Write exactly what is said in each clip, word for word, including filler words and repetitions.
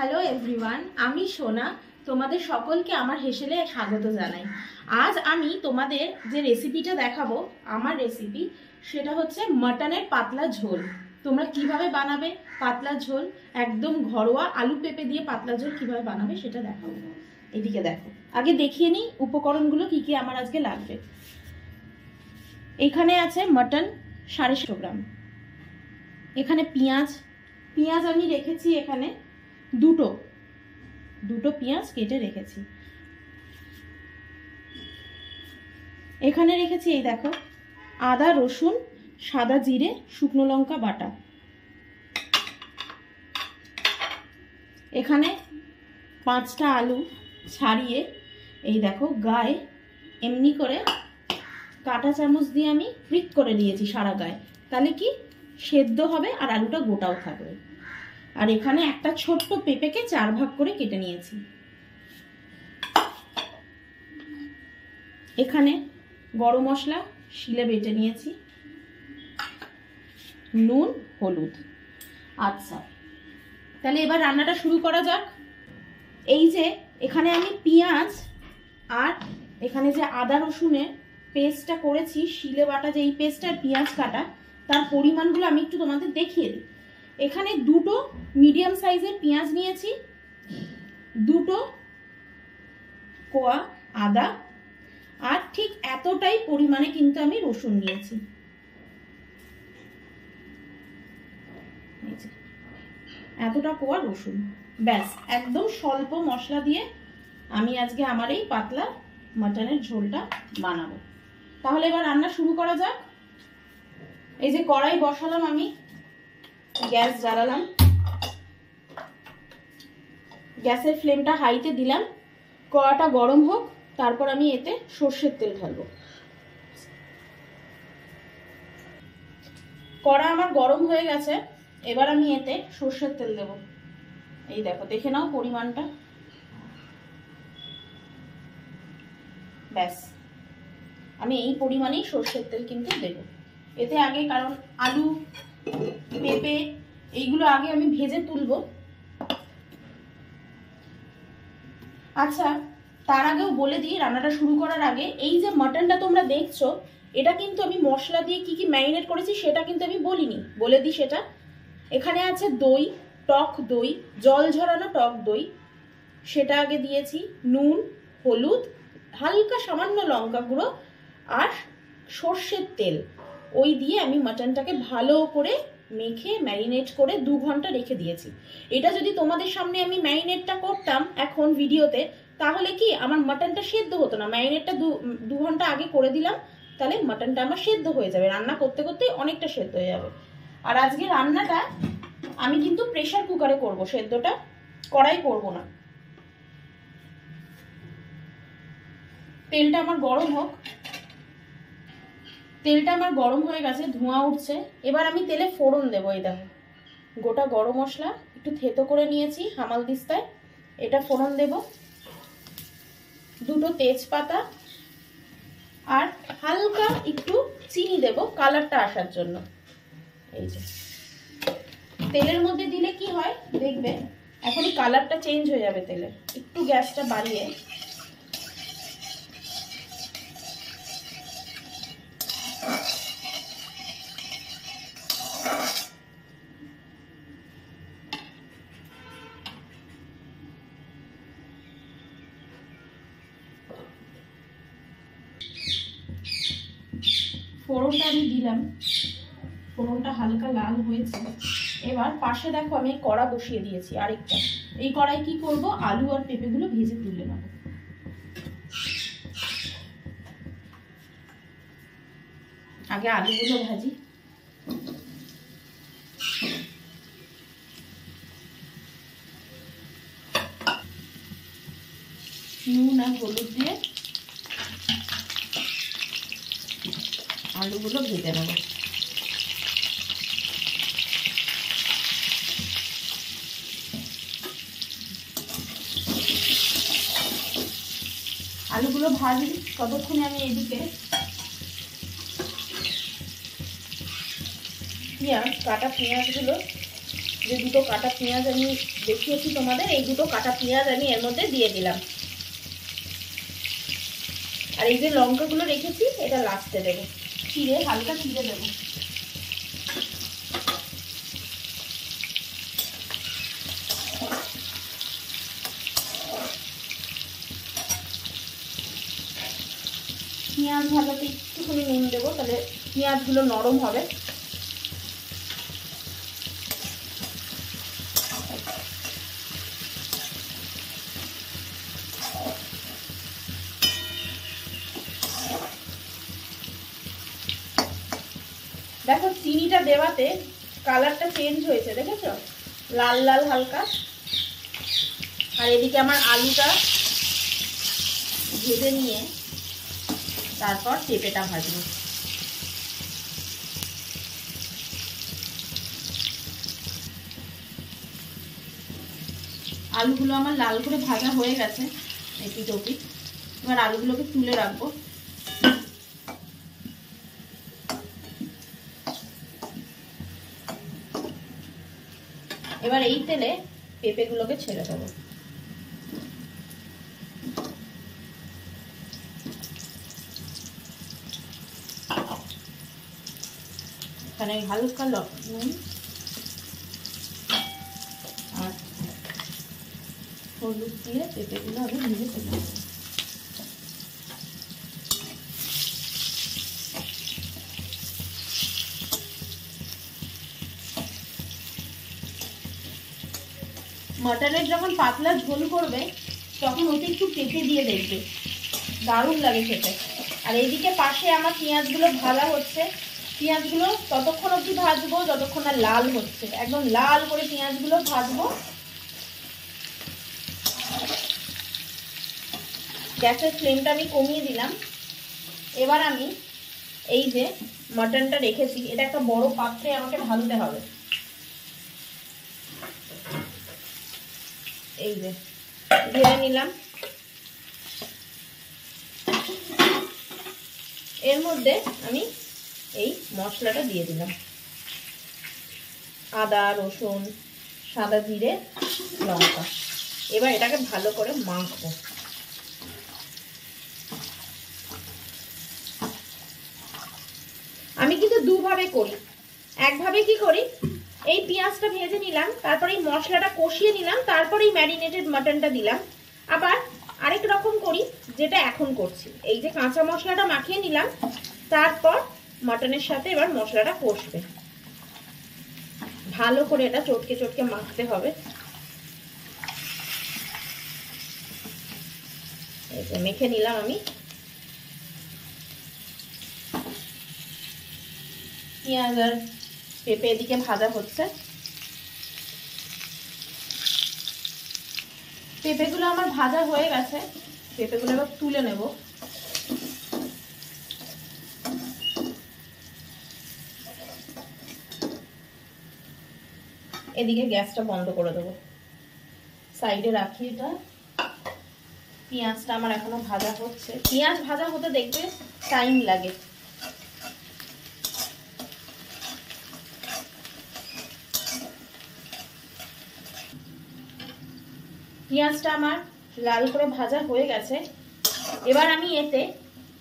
Hello everyone, আমি সোনা, তোমাদের সকলকে আমার হেসেলে স্বাগত জানাই। আজ আমি তোমাদের যে রেসিপিটা দেখাবো, আমার রেসিপি, সেটা হচ্ছে মটনের পাতলা ঝোল। তোমরা কিভাবে বানাবে পাতলা ঝোল, একদম ঘরোয়া আলু পেঁপে দিয়ে পাতলা ঝোল কিভাবে বানাবে সেটা দেখাবো। এদিকে দেখো, আগে দেখিয়ে নিই উপকরণগুলো কি কি আমার আজকে লাগবে। এখানে আছে মটন সাড়ে ছশো গ্রাম, এখানে পেঁয়াজ, পেঁয়াজ আমি রেখেছি এখানে দুটো দুটো পেঁয়াজ কেটে রেখেছি। এখানে রেখেছি এই দেখো আদা, রসুন, সাদা জিরে, শুকনো লঙ্কা বাটা। এখানে পাঁচটা আলু ছাড়িয়ে এই দেখো গায়ে এমনি করে কাঁটা চামচ দিয়ে আমি প্রিক করে নিয়েছি সারা গায়ে, তাহলে কি সেদ্ধ হবে আর আলুটা গোটাও থাকবে। আর এখানে একটা ছোট্ট পেঁপেকে চার ভাগ করে কেটে নিয়েছি। এখানে গরম মশলা শিলে বেটে নিয়েছি, নুন, হলুদ। আচ্ছা, তাহলে এবার রান্নাটা শুরু করা যাক। এই যে এখানে আমি পেঁয়াজ আর এখানে যে আদা রসুনের পেস্টটা করেছি শিলে বাটা, যে এই পেস্ট আর পেঁয়াজ কাটা, তার পরিমাণগুলো আমি একটু তোমাদের দেখিয়ে দিই। এখানে দুটো মিডিয়াম সাইজের পেঁয়াজ নিয়েছি, দুটো কোয়া আদা, আর ঠিক এতটাই পরিমাণে কিন্তু আমি রসুন নিয়েছি। এতটা কোয়া রসুন, ব্যাস। একদম স্বল্প মশলা দিয়ে আমি আজকে আমার এই পাতলা মটনের ঝোলটা বানাবো। তাহলে এবার রান্না শুরু করা যাক। এই যে কড়াই বসালাম, আমি গ্যাস জ্বালালাম, গ্যাসের ফ্লেমটা হাইতে দিলাম। কড়াটা গরম হোক, তারপর আমি এতে সর্ষের তেল ঢালবো। কড়া আমার গরম হয়ে গেছে, এবার আমি এতে সর্ষের তেল দেব। এই দেখো, দেখে নাও পরিমাণটা, ব্যাস। আমি এই পরিমাণেই সর্ষের তেল কিন্তু দেব এতে আগে, কারণ আলু পেঁপে এইগুলো আগে আমি ভেজে তুলব। আচ্ছা, তার আগেও বলে দিই, রান্নাটা শুরু করার আগে এই যে মটনটা তোমরা দেখছো, এটা কিন্তু আমি মশলা দিয়ে কি কি ম্যারিনেট করেছি সেটা কিন্তু আমি বলিনি, বলে দিই সেটা। এখানে আছে দই, টক দই, জল ঝরানো টক দই, সেটা আগে দিয়েছি, নুন, হলুদ, হালকা সামান্য লঙ্কা গুঁড়ো আর সর্ষের তেল। ওই দিয়ে আমি মটনটাকে ভালো করে মেখে ম্যারিনেট করে দু ঘন্টা রেখে দিয়েছি। এটা যদি তোমাদের সামনে আমি ম্যারিনেটটা করতাম এখন ভিডিওতে, তাহলে কি আমার মটনটা সেদ্ধ হতো না। ম্যারিনেটটা দু ঘন্টা আগে করে দিলাম, তাহলে মটনটা আমার সেদ্ধ হয়ে যাবে, রান্না করতে করতে অনেকটা সেদ্ধ হয়ে যাবে। আর আজকে রান্নাটা আমি কিন্তু প্রেশার কুকারে করব, সেদ্ধটা কড়াই করব না। তেলটা আমার গরম হোক। তেলটা আমার গরম হয়ে গেছে, ধোঁয়া উঠছে। এবার আমি তেলে ফোড়ন দেবো। এই দেখো গোটা গরম মশলা একটু থেতো করে নিয়েছি হামাল দিস্তায়, এটা ফোড়ন দেব। দুটো তেজপাতা আর হালকা একটু চিনি দেব কালারটা আসার জন্য। এই যে তেলের মধ্যে দিলে কি হয় দেখবে, এখনই কালারটা চেঞ্জ হয়ে যাবে তেলের। একটু গ্যাসটা বাড়িয়ে ফোড়নটা আমি দিলাম, ফোড়নটা হালকা লাল হয়েছে। এবার পাশে দেখো আমি কড়া বসিয়ে দিয়েছি আরেকটা। এই কড়াই কি করব, আলু আর পেঁপেগুলো ভেজে তুলে নেব। আগে আলুগুলো ভাজি। নুন আর হলুদ দিয়ে আলুগুলো ভেজে নেব। আলুগুলো ভাজি ততক্ষণে আমি এদিকে পেঁয়াজ কাটা, পেঁয়াজগুলো, যে দুটো কাটা পেঁয়াজ আমি দেখিয়েছি তোমাদের। এই দুটো কাটা পেঁয়াজ আমি এর মধ্যে দিয়ে দিলাম। আর এই যে লঙ্কাগুলো রেখেছি এটা লাস্টে দেবো, চিড়ে হালকা চিড়ে দেবো। পেঁয়াজ ভাজাতে একটুখানি নুন দেবো, তাহলে পেঁয়াজগুলো নরম হবে। দেখো চিনিটা দেওয়াতে কালারটা চেঞ্জ হয়েছে, দেখেছো, লাল লাল হালকা। আর এদিকে আমার আলুটা ভেজে নিয়ে তারপর পেঁপেটা ভাজবো। আলুগুলো আমার লাল করে ভাজা হয়ে গেছে একটু টপি। এবার আলুগুলোকে তুলে রাখবো। এবার এই তেলে পেঁপেগুলোকে ছেড়ে দেবো। এখানে হালকা লবণ আর হলুদ দিয়ে পেঁপেগুলো আমি ভেজে তুলে নেব। মটনের যখন পাতলা ঝোল করবে তখন ওতে একটু পেঁপে দিয়ে দেখবে, দারুণ লাগে খেতে। আর এইদিকে পাশে আমার পেঁয়াজগুলো ভাজা হচ্ছে। পেঁয়াজগুলো ততক্ষণ অবধি ভাজবো যতক্ষণ না লাল হচ্ছে, একদম লাল করে পেঁয়াজগুলো ভাজবো। গ্যাসের ফ্লেমটা আমি কমিয়ে দিলাম। এবার আমি এই যে মটনটা রেখেছি এটা একটা বড় পাত্রে আমাকে ঢালতে হবে। এই যে ঢেলে নিলাম। এর মধ্যে আমি এই মশলাটা দিয়ে দিলাম, আদা, রসুন, সাদা জিরে, লঙ্কা। এবার এটাকে ভালো করে মাখবো। আমি কিন্তু দুভাবে করি। একভাবে কি করি, এই পেঁয়াজটা ভেজে নিলাম, তারপর এই মশলাটা কষিয়ে নিলাম, তারপর এই ম্যারিনেটেড মাটনটা দিলাম। আবার আরেক রকম করি যেটা এখন করছি, এই যে কাঁচা মশলাটা মাখিয়ে নিলাম, তারপর মাটনের সাথে এবার মশলাটা কষবে। ভালো করে এটা চটকে চটকে মাখতে হবে। এই যে মেখে নিলাম আমি। পেঁয়াজ আর পেঁপে এদিকে ভাজা হচ্ছে। পেঁপেগুলো আমার ভাজা হয়ে গেছে, পেঁপেগুলো এবার তুলে নেব। এদিকে গ্যাসটা বন্ধ করে দেবো, সাইডে রাখি এটা। পেঁয়াজটা আমার এখনো ভাজা হচ্ছে। পেঁয়াজ ভাজা হতে দেখবে টাইম লাগে। পেঁয়াজটা আমার লাল করে ভাজা হয়ে গেছে। এবার আমি এতে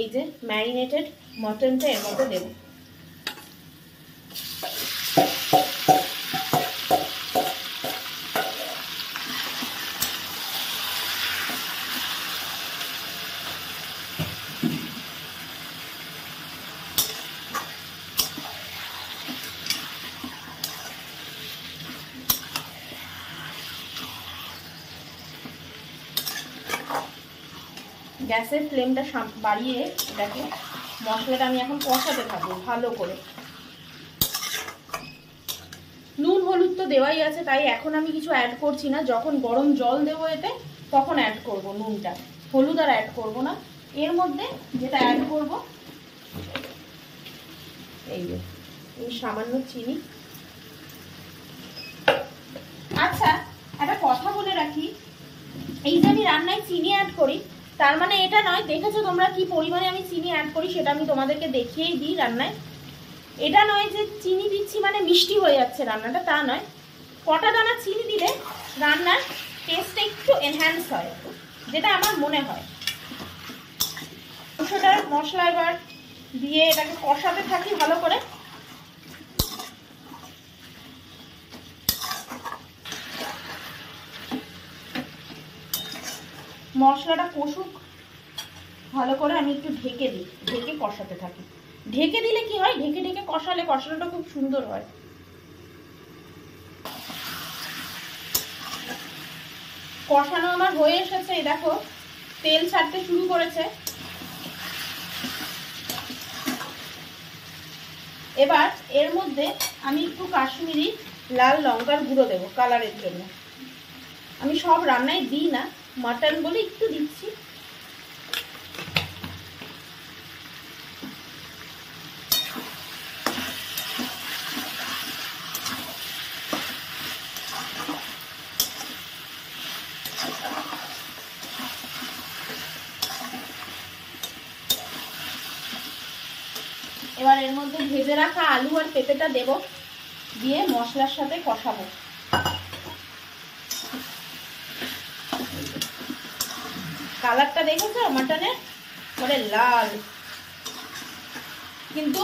এই যে ম্যারিনেটেড মটনটা এর মধ্যে দেব। গ্যাসের ফ্লেমটা বাড়িয়ে এটাকে মশলাটা আমি এখন কষাতে থাকবো ভালো করে। নুন হলুদ তো দেওয়াই আছে, তাই এখন আমি কিছু অ্যাড করছি না। যখন গরম জল দেবো এতে তখন অ্যাড করব নুনটা, হলুদ আর অ্যাড করব না। এর মধ্যে যেটা অ্যাড করব এই যে এই সামান্য চিনি। আচ্ছা একটা কথা বলে রাখি, এই যে আমি রান্নায় চিনি অ্যাড করি তার মানে এটা নয়, দেখেছো তোমরা কি পরিমাণে আমি চিনি অ্যাড করি সেটা আমি তোমাদেরকে দেখিয়েই দিই রান্নায়। এটা নয় যে চিনি দিচ্ছি মানে মিষ্টি হয়ে যাচ্ছে রান্নাটা, তা নয়। কটা দানা চিনি দিলে রান্নার টেস্টটা একটু এনহ্যান্স হয়, যেটা আমার মনে হয়। মাংসটার মশলা এবার দিয়ে এটাকে কষাতে থাকি ভালো করে। মশলাটা কষুক ভালো করে, আমি একটু ঢেকে দিই, ঢেকে কষাতে থাকি। ঢেকে দিলে কি হয়, ঢেকে ঢেকে কষালে কষানোটা খুব সুন্দর হয়। কষানো আমার হয়ে এসেছে, দেখো তেল ছাড়তে শুরু করেছে। এবার এর মধ্যে আমি একটু কাশ্মীরি লাল লঙ্কার গুঁড়ো দেবো কালারের জন্য। আমি সব রান্নায় দিই না, মাটন বলে একটু দিচ্ছি। এবার এর মধ্যে ভেজে রাখা আলু আর পেঁপেটা দেব, দিয়ে মশলার সাথে কষাবো। কালারটা দেখেছো মাটনের, পরে লাল, কিন্তু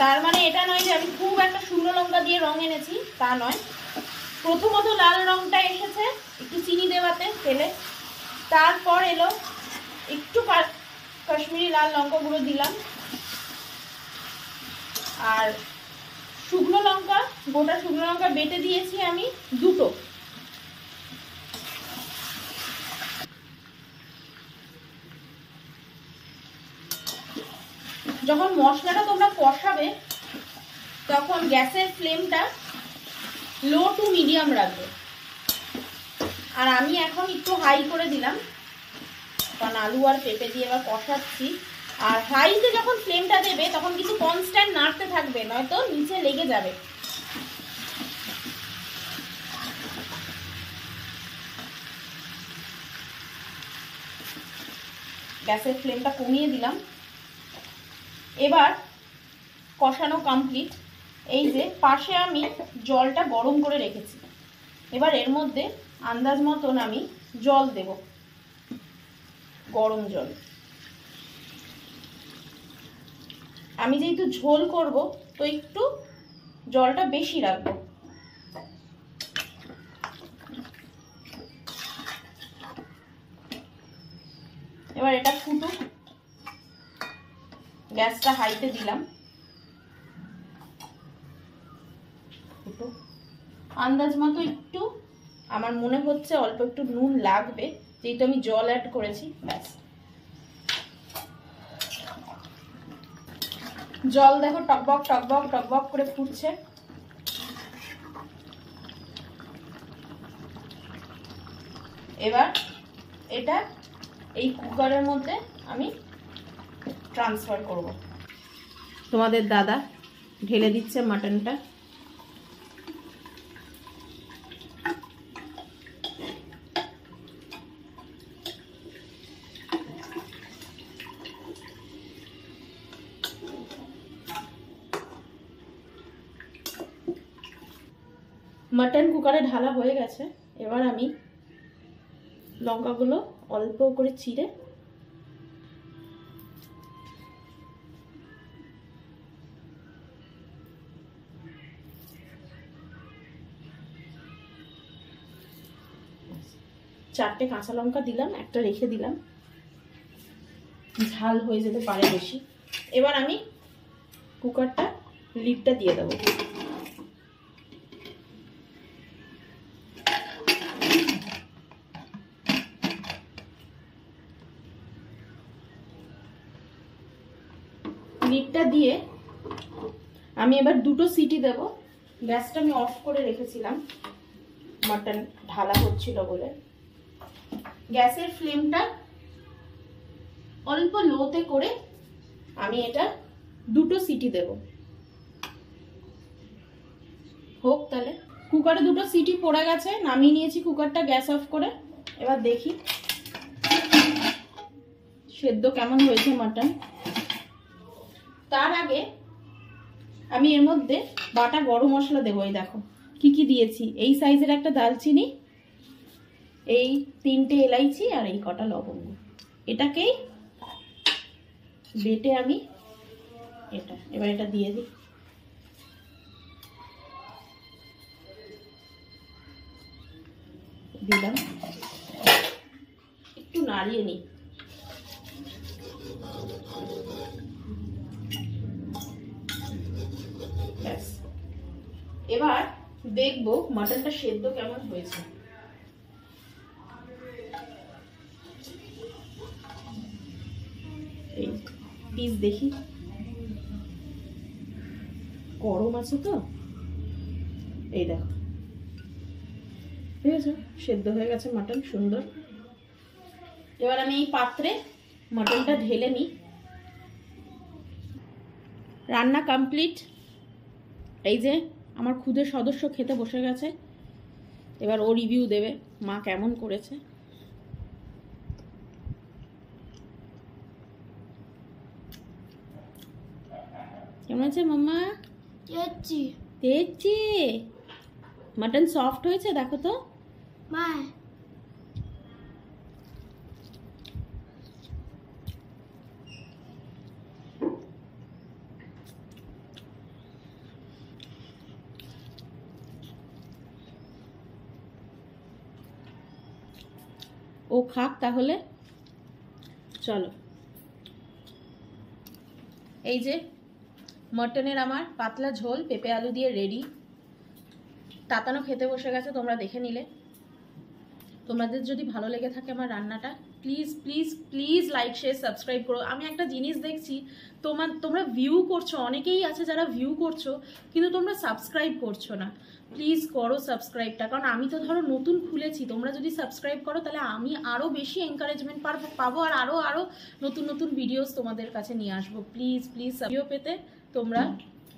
তার মানে এটা নয় যে আমি খুব একটা শুকনো লঙ্কা দিয়ে রং এনেছি, তা নয়। প্রথমত লাল রঙটা এসেছে একটু চিনি দেওয়াতে তেলে, তারপর এলো একটু কাশ্মীরি লাল লঙ্কা গুঁড়ো দিলাম, আর শুকনো লঙ্কা, গোটা শুকনো লঙ্কা বেটে দিয়েছি আমি দুটো। যখন মশলাটা তোমরা কষাবে তখন গ্যাসের ফ্লেমটা লো টু মিডিয়াম রাখবে, আর আমি এখন একটু হাই করে দিলাম, কারণ আলু আর পেঁপে দিয়ে এবার কষাচ্ছি। আর হাইতে যখন ফ্লেমটা দেবে তখন কিন্তু কনস্ট্যান্ট নাড়তে থাকবে, নয়তো নিচে লেগে যাবে। গ্যাসের ফ্লেমটা কমিয়ে দিলাম। এবার কষানো কমপ্লিট। এই যে পাশে আমি জলটা গরম করে রেখেছি, এবার এর মধ্যে আন্দাজ মতন আমি জল দেব, গরম জল। আমি যেহেতু ঝোল করব তো একটু জলটা বেশি রাখবো। এবার এটা ফুটুক, গ্যাসটা হাইতে দিলাম। ফুটুক, আন্দাজ মতো একটু, আমার মনে হচ্ছে অল্প একটু নুন লাগবে, যেহেতু আমি জল অ্যাড করেছি। ব্যাস, জল দেখো টকবক টকবক টকবক করে ফুটছে। এবার এটা এই কুকারের মধ্যে আমি ট্রান্সফার করব। তোমাদের দাদা ঢেলে দিচ্ছে মাটনটা। মাটন কুকারে ঢালা হয়ে গেছে। এবার আমি লঙ্কাগুলো অল্প করে চিড়ে চারটে কাঁচা লঙ্কা দিলাম, একটা রেখে দিলাম, ঝাল হয়ে যেতে পারে বেশি। এবার আমি কুকারটা লিডটা দিয়ে দেবো। লিডটা দিয়ে আমি এবার দুটো সিটি দেব। গ্যাসটা আমি অফ করে রেখেছিলাম, মাটন ঢালা হচ্ছিল বলে। গ্যাসের ফ্লেমটা অল্প লোতে করে আমি এটা দুটো সিটি দেব। হোক, তাহলে কুকারে দুটো সিটি পড়ে গেছে, নামিয়ে নিয়েছি কুকারটা গ্যাস অফ করে। এবার দেখি সেদ্ধ কেমন হয়েছে মাটন। তার আগে আমি এর মধ্যে বাটা গরম মশলা দেবো। এই দেখো কি কি দিয়েছি এই সাইজের একটা দালচিনি এই তিনটে এলাইচি আর এই কটা লবঙ্গ এটাকে বেটে আমি এটা এবার এটা দিয়ে দিই দিলাম একটু নাড়িয়ে নিই এবার দেখবো মটনটা সেদ্ধ কেমন হয়েছে এই পিস দেখি গরম আছে তো এই দেখো ঠিক আছে সেদ্ধ হয়ে গেছে মটন সুন্দর এবার আমি এই পাত্রে মটনটা ঢেলে নিই রান্না কমপ্লিট এই যে আমার খুদে সদস্য খেতে বসে গেছে এবার ও রিভিউ দেবে মা কেমন করেছে কেমন আছে মাম্মা তেজি তেজি মটন সফট হয়েছে দেখো তো মা ও খাক তাহলে চলো এই যে মটনের আমার পাতলা ঝোল পেঁপে আলু দিয়ে রেডি তাতানো খেতে বসে গেছে তোমরা দেখে নিলে তোমাদের যদি ভালো লেগে থাকে আমার রান্নাটা please please please like share subscribe করো আমি একটা জিনিস দেখছি তোমার তোমরা ভিউ করছো অনেকেই আছে যারা ভিউ করছো কিন্তু তোমরা সাবস্ক্রাইব করছো না প্লিজ করো সাবস্ক্রাইবটা কারণ আমি তো ধরো নতুন খুলেছি তোমরা যদি সাবস্ক্রাইব করো তাহলে আমি আরও বেশি এনকারেজমেন্ট পাবো আর আরও আরও নতুন নতুন ভিডিওস তোমাদের কাছে নিয়ে আসবো প্লিজ প্লিজ ভিডিও পেতে তোমরা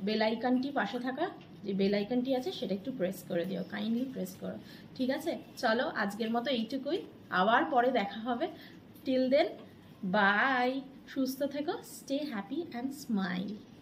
বেল আইকনটি পাশে থাকা যে বেল আইকনটি আছে সেটা একটু প্রেস করে দিও কাইন্ডলি প্রেস করো ঠিক আছে চলো আজকের মতো এইটুকুই আবার পরে দেখা হবে টিল দেন বাই সুস্থ থেকো স্টে হ্যাপি অ্যান্ড স্মাইল